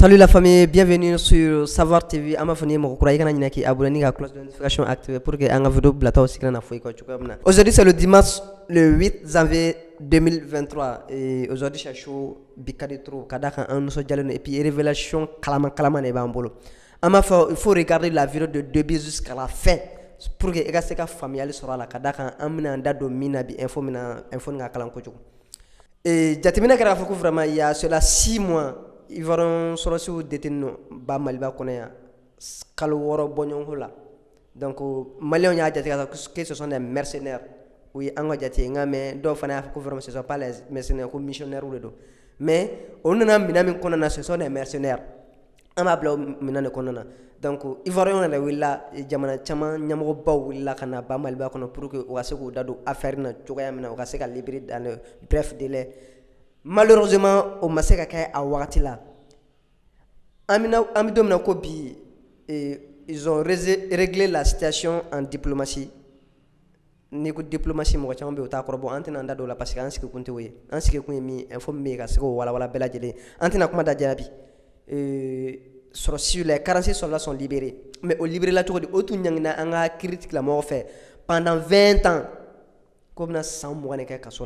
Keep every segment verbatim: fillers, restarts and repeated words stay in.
Salut la famille, bienvenue sur Savoir T V. Amafoni mokura ikana nyina ki abonné à la cloche de notification activée pour que anga vidéo blata osikana na foi ko chukamna. Aujourd'hui c'est le dimanche le huit janvier deux mille vingt-trois et aujourd'hui chacho bikadetro kadaka anu so jaleno et puis révélation kalama kalama ne bambolo. Amafa il faut regarder la vidéo de début jusqu'à la fin pour que ega seka familial sera la kadaka amna nda domina bi info mina info nga kalanko chukum. Et jatimina kara foko vraiment il y a cela six mois ils vont se retrouver détenus bas malba konya kaloworo bonyongola donc malien y a des gens qui ce sont des mercenaires oui angwa jati nga mais d'autres n'ont pas vraiment ce sont pas les mercenaires comme missionnaires ou les deux mais on a minami konana ce sont des mercenaires amabla minane konana donc ils vont revenir la villa jamana chama nyamugo ba villa kana bas malba kono pour que waseku dado affaire na chugaya mina waseku libérer dans le bref délai. Malheureusement, on m'a séqué à Ouattara. Ils ont réglé la situation en diplomatie. N'écoute diplomatie, moi, je suis en de la passer en ce que vous comptez. En ce que vous avez informé, c'est que vous avez belle adjélé. Antena Komada Diaby. Sur les quarante-six soldats sont libérés. Mais au libéré la tour de Otu Nyangna, on a critiqué la mort faite pendant vingt ans. Comme dans cent mois, on a cassé.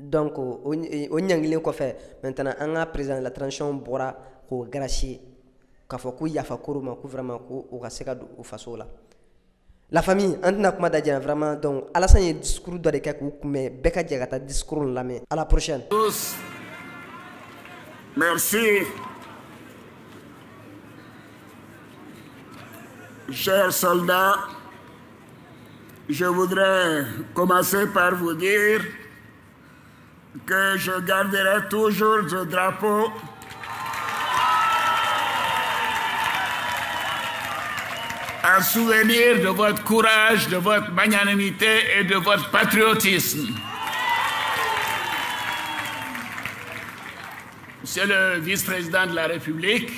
Donc, on y a un peu fait. Maintenant, on a présent la transition pour qu'on gracie. Quand il y a vraiment qu'on gracie au faso là. La famille, on a commandé vraiment. Donc, à la fin du discours doit être quelque mais Beka Diagata discours là mais. À la prochaine. Tous, merci. Chers soldats, je voudrais commencer par vous dire que je garderai toujours ce drapeau en souvenir de votre courage, de votre magnanimité et de votre patriotisme. Monsieur le vice-président de la République,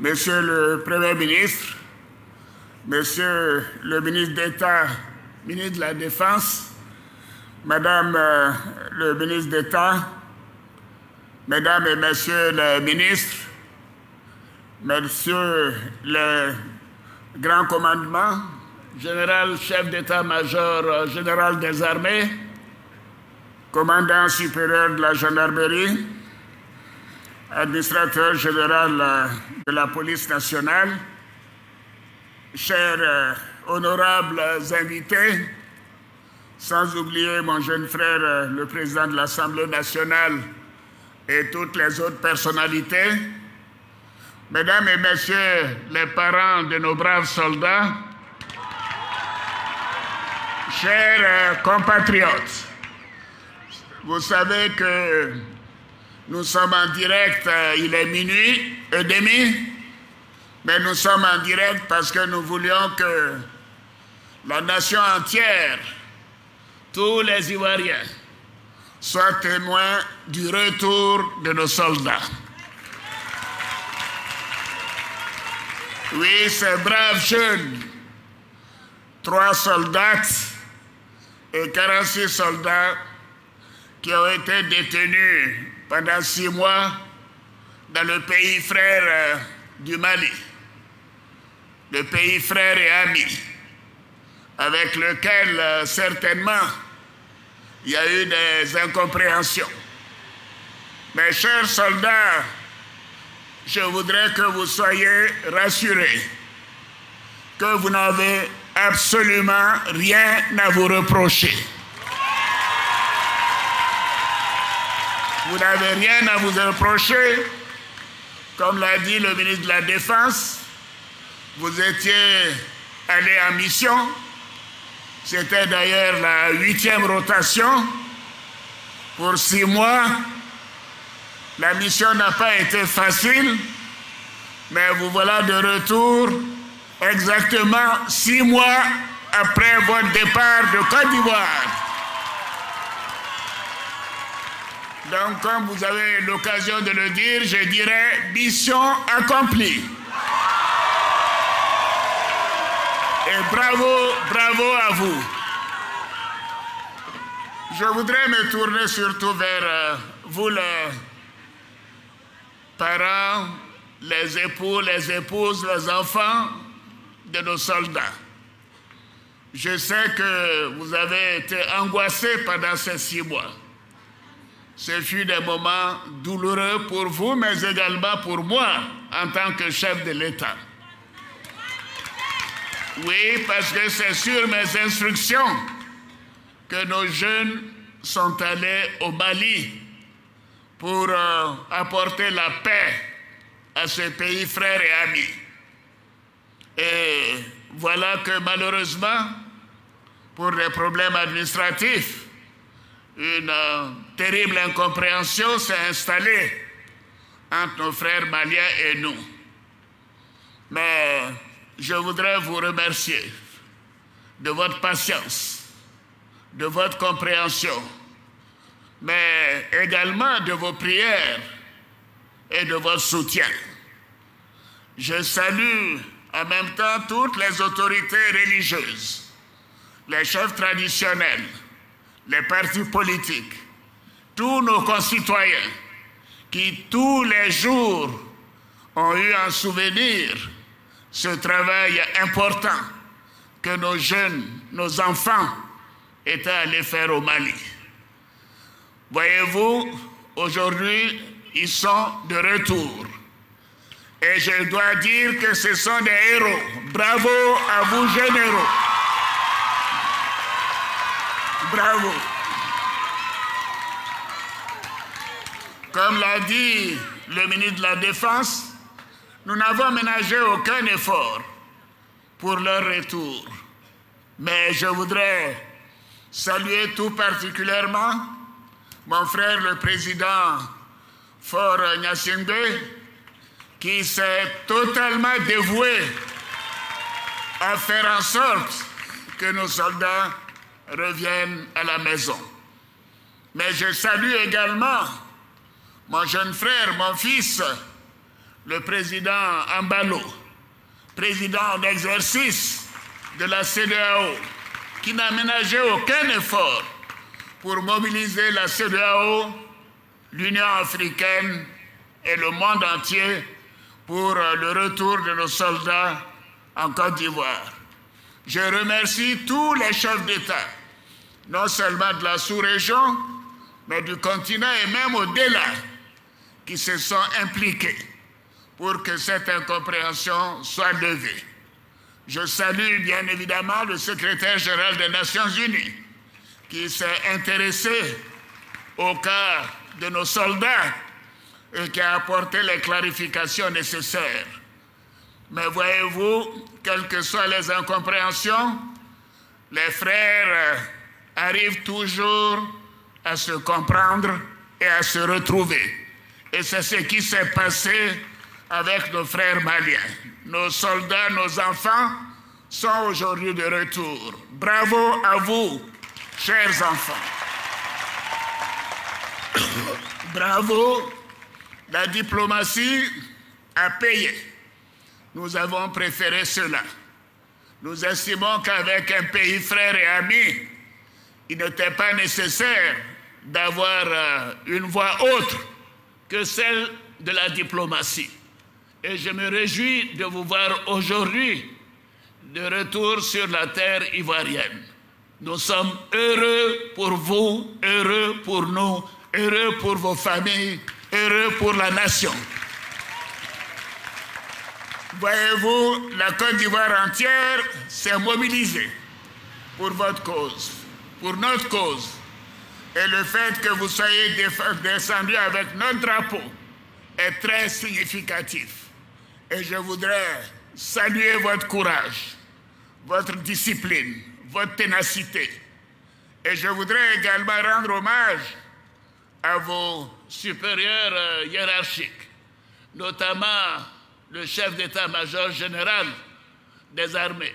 monsieur le Premier ministre, monsieur le ministre d'État, ministre de la Défense, Madame euh, le ministre d'État, Mesdames et Messieurs les ministres, Monsieur le Grand Commandement, Général Chef d'État-Major euh, Général des Armées, Commandant supérieur de la Gendarmerie, Administrateur général euh, de la Police nationale, chers euh, honorables invités, sans oublier mon jeune frère, le président de l'Assemblée nationale et toutes les autres personnalités. Mesdames et messieurs, les parents de nos braves soldats, chers compatriotes, vous savez que nous sommes en direct, il est minuit et demi, mais nous sommes en direct parce que nous voulions que la nation entière, tous les Ivoiriens soient témoins du retour de nos soldats. Oui, ces braves jeunes, trois soldats et quarante-six soldats qui ont été détenus pendant six mois dans le pays frère du Mali, le pays frère et ami, avec lequel euh, certainement il y a eu des incompréhensions. Mes chers soldats, je voudrais que vous soyez rassurés que vous n'avez absolument rien à vous reprocher. Vous n'avez rien à vous reprocher. Comme l'a dit le ministre de la Défense, vous étiez allé en mission. C'était d'ailleurs la huitième rotation pour six mois. La mission n'a pas été facile, mais vous voilà de retour exactement six mois après votre départ de Côte d'Ivoire. Donc, comme vous avez l'occasion de le dire, je dirais mission accomplie. Et bravo, bravo à vous. Je voudrais me tourner surtout vers euh, vous, les, parents, les époux, les épouses, les enfants de nos soldats. Je sais que vous avez été angoissés pendant ces six mois. Ce fut des moments douloureux pour vous, mais également pour moi, en tant que chef de l'État. Oui, parce que c'est sur mes instructions que nos jeunes sont allés au Mali pour euh, apporter la paix à ce pays frère et ami. Et voilà que malheureusement, pour des problèmes administratifs, une euh, terrible incompréhension s'est installée entre nos frères maliens et nous. Mais je voudrais vous remercier de votre patience, de votre compréhension, mais également de vos prières et de votre soutien. Je salue en même temps toutes les autorités religieuses, les chefs traditionnels, les partis politiques, tous nos concitoyens qui tous les jours ont eu en souvenir ce travail important que nos jeunes, nos enfants étaient allés faire au Mali. Voyez-vous, aujourd'hui, ils sont de retour. Et je dois dire que ce sont des héros. Bravo à vous, généraux. Bravo. Comme l'a dit le ministre de la Défense, nous n'avons ménagé aucun effort pour leur retour. Mais je voudrais saluer tout particulièrement mon frère le président Faure Gnassingbé, qui s'est totalement dévoué à faire en sorte que nos soldats reviennent à la maison. Mais je salue également mon jeune frère, mon fils, le président Mbalao, président en exercice de la CEDEAO, qui n'a ménagé aucun effort pour mobiliser la CEDEAO, l'Union africaine et le monde entier pour le retour de nos soldats en Côte d'Ivoire. Je remercie tous les chefs d'État, non seulement de la sous-région, mais du continent et même au-delà, qui se sont impliqués pour que cette incompréhension soit levée. Je salue bien évidemment le secrétaire général des Nations Unies, qui s'est intéressé au cas de nos soldats et qui a apporté les clarifications nécessaires. Mais voyez-vous, quelles que soient les incompréhensions, les frères arrivent toujours à se comprendre et à se retrouver. Et c'est ce qui s'est passé avec nos frères maliens. Nos soldats, nos enfants sont aujourd'hui de retour. Bravo à vous, chers enfants. Bravo. La diplomatie a payé. Nous avons préféré cela. Nous estimons qu'avec un pays frère et ami, il n'était pas nécessaire d'avoir une voie autre que celle de la diplomatie. Et je me réjouis de vous voir aujourd'hui de retour sur la terre ivoirienne. Nous sommes heureux pour vous, heureux pour nous, heureux pour vos familles, heureux pour la nation. Voyez-vous, la Côte d'Ivoire entière s'est mobilisée pour votre cause, pour notre cause. Et le fait que vous soyez descendus avec notre drapeau est très significatif. Et je voudrais saluer votre courage, votre discipline, votre ténacité. Et je voudrais également rendre hommage à vos supérieurs hiérarchiques, notamment le chef d'état-major général des armées,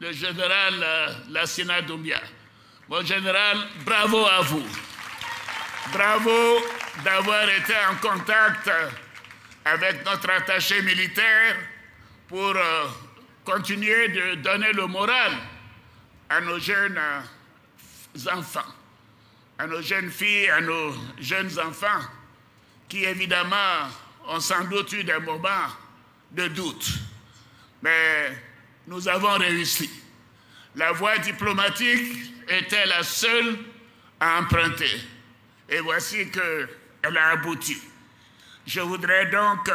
le général Lassina Doumbia. Mon général, bravo à vous. Bravo d'avoir été en contact avec notre attaché militaire pour continuer de donner le moral à nos jeunes enfants, à nos jeunes filles, à nos jeunes enfants, qui évidemment ont sans doute eu des moments de doute, mais nous avons réussi. La voie diplomatique était la seule à emprunter, et voici qu'elle a abouti. Je voudrais donc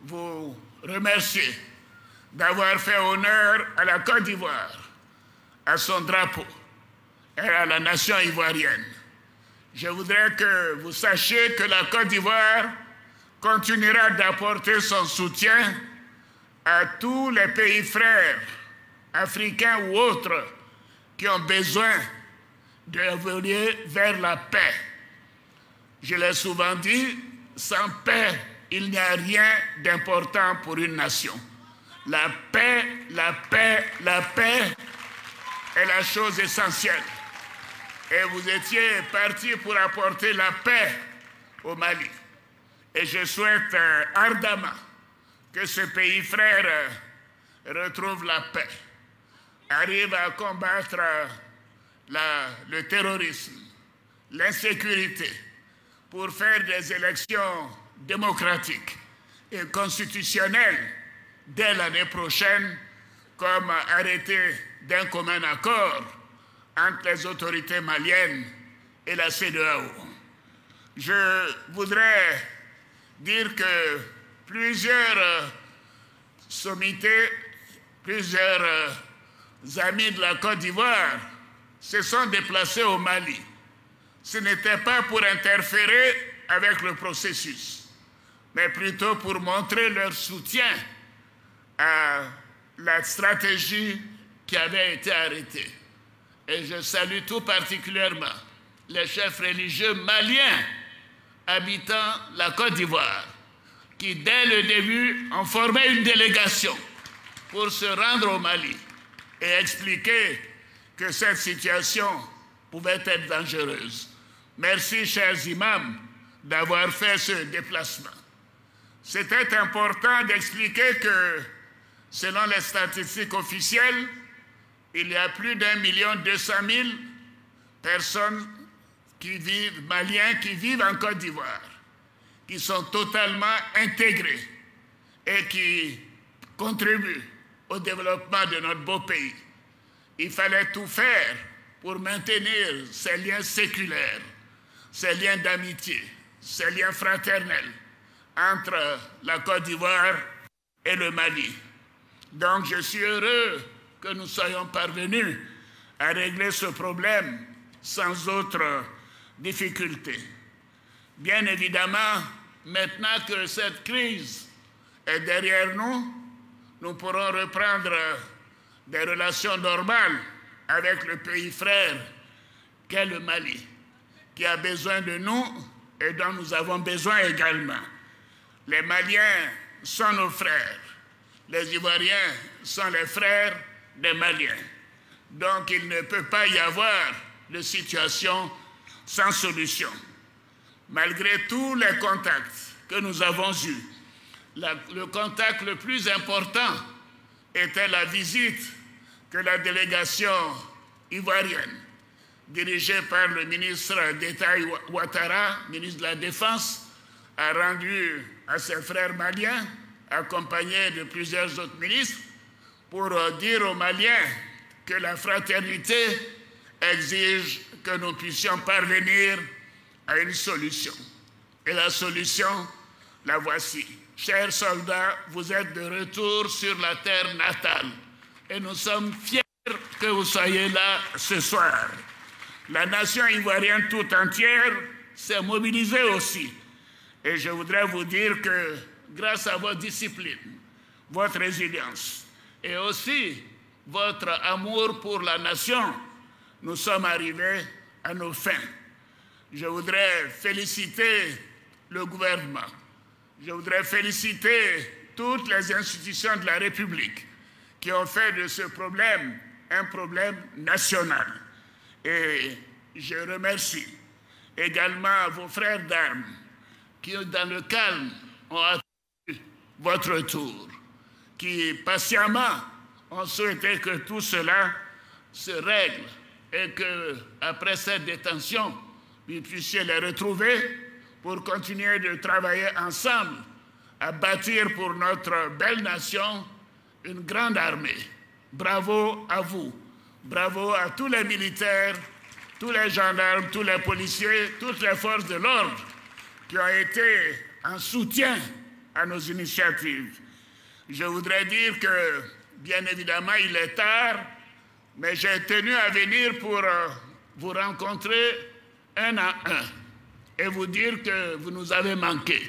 vous remercier d'avoir fait honneur à la Côte d'Ivoire, à son drapeau et à la nation ivoirienne. Je voudrais que vous sachiez que la Côte d'Ivoire continuera d'apporter son soutien à tous les pays frères, africains ou autres, qui ont besoin d'évoluer vers la paix. Je l'ai souvent dit, sans paix, il n'y a rien d'important pour une nation. La paix, la paix, la paix est la chose essentielle. Et vous étiez parti pour apporter la paix au Mali. Et je souhaite euh, ardemment que ce pays frère euh, retrouve la paix, arrive à combattre euh, la, le terrorisme, l'insécurité, pour faire des élections démocratiques et constitutionnelles dès l'année prochaine, comme euh, arrêté d'un commun accord entre les autorités maliennes et la CEDEAO. Je voudrais dire que plusieurs euh, sommités, plusieurs euh, amis de la Côte d'Ivoire se sont déplacés au Mali. Ce n'était pas pour interférer avec le processus, mais plutôt pour montrer leur soutien à la stratégie qui avait été arrêtée. Et je salue tout particulièrement les chefs religieux maliens habitant la Côte d'Ivoire, qui dès le début ont formé une délégation pour se rendre au Mali et expliquer que cette situation pouvait être dangereuse. Merci, chers imams, d'avoir fait ce déplacement. C'était important d'expliquer que, selon les statistiques officielles, il y a plus d'un million deux cent mille personnes qui vivent, maliens qui vivent en Côte d'Ivoire, qui sont totalement intégrés et qui contribuent au développement de notre beau pays. Il fallait tout faire pour maintenir ces liens séculaires, ces liens d'amitié, ces liens fraternels entre la Côte d'Ivoire et le Mali. Donc je suis heureux que nous soyons parvenus à régler ce problème sans autre difficulté. Bien évidemment, maintenant que cette crise est derrière nous, nous pourrons reprendre des relations normales avec le pays frère qu'est le Mali, qui a besoin de nous et dont nous avons besoin également. Les Maliens sont nos frères, les Ivoiriens sont les frères des Maliens. Donc il ne peut pas y avoir de situation sans solution. Malgré tous les contacts que nous avons eus, la, le contact le plus important était la visite que la délégation ivoirienne, dirigée par le ministre d'État Ouattara, ministre de la Défense, a rendue à ses frères maliens, accompagnés de plusieurs autres ministres, pour dire aux Maliens que la fraternité exige que nous puissions parvenir à une solution. Et la solution, la voici. Chers soldats, vous êtes de retour sur la terre natale et nous sommes fiers que vous soyez là ce soir. La nation ivoirienne tout entière s'est mobilisée aussi. Et je voudrais vous dire que grâce à votre discipline, votre résilience et aussi votre amour pour la nation, nous sommes arrivés à nos fins. Je voudrais féliciter le gouvernement. Je voudrais féliciter toutes les institutions de la République qui ont fait de ce problème un problème national. Et je remercie également vos frères d'armes qui, dans le calme, ont attendu votre retour, qui patiemment ont souhaité que tout cela se règle et que, après cette détention, vous puissiez les retrouver pour continuer de travailler ensemble à bâtir pour notre belle nation une grande armée. Bravo à vous. Bravo à tous les militaires, tous les gendarmes, tous les policiers, toutes les forces de l'ordre qui ont été en soutien à nos initiatives. Je voudrais dire que, bien évidemment, il est tard, mais j'ai tenu à venir pour vous rencontrer un à un et vous dire que vous nous avez manqué.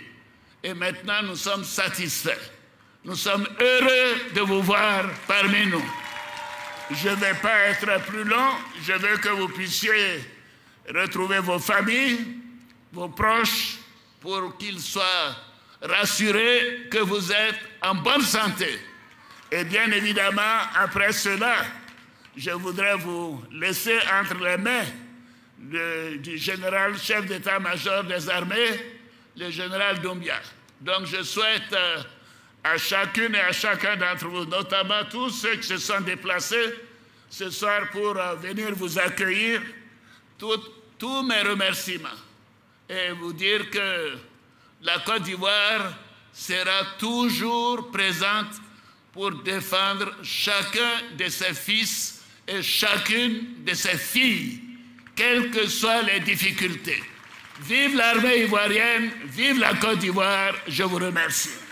Et maintenant, nous sommes satisfaits. Nous sommes heureux de vous voir parmi nous. Je ne vais pas être plus long. Je veux que vous puissiez retrouver vos familles, vos proches, pour qu'ils soient rassurés que vous êtes en bonne santé. Et bien évidemment, après cela, je voudrais vous laisser entre les mains de, du général chef d'état-major des armées, le général Doumbia. Donc je souhaite euh, à chacune et à chacun d'entre vous, notamment tous ceux qui se sont déplacés ce soir pour euh, venir vous accueillir, tout, tous mes remerciements et vous dire que la Côte d'Ivoire sera toujours présente pour défendre chacun de ses fils et chacune de ses filles, quelles que soient les difficultés. Vive l'armée ivoirienne, vive la Côte d'Ivoire, je vous remercie.